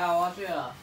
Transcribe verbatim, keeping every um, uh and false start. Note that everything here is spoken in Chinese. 呀，我要去了。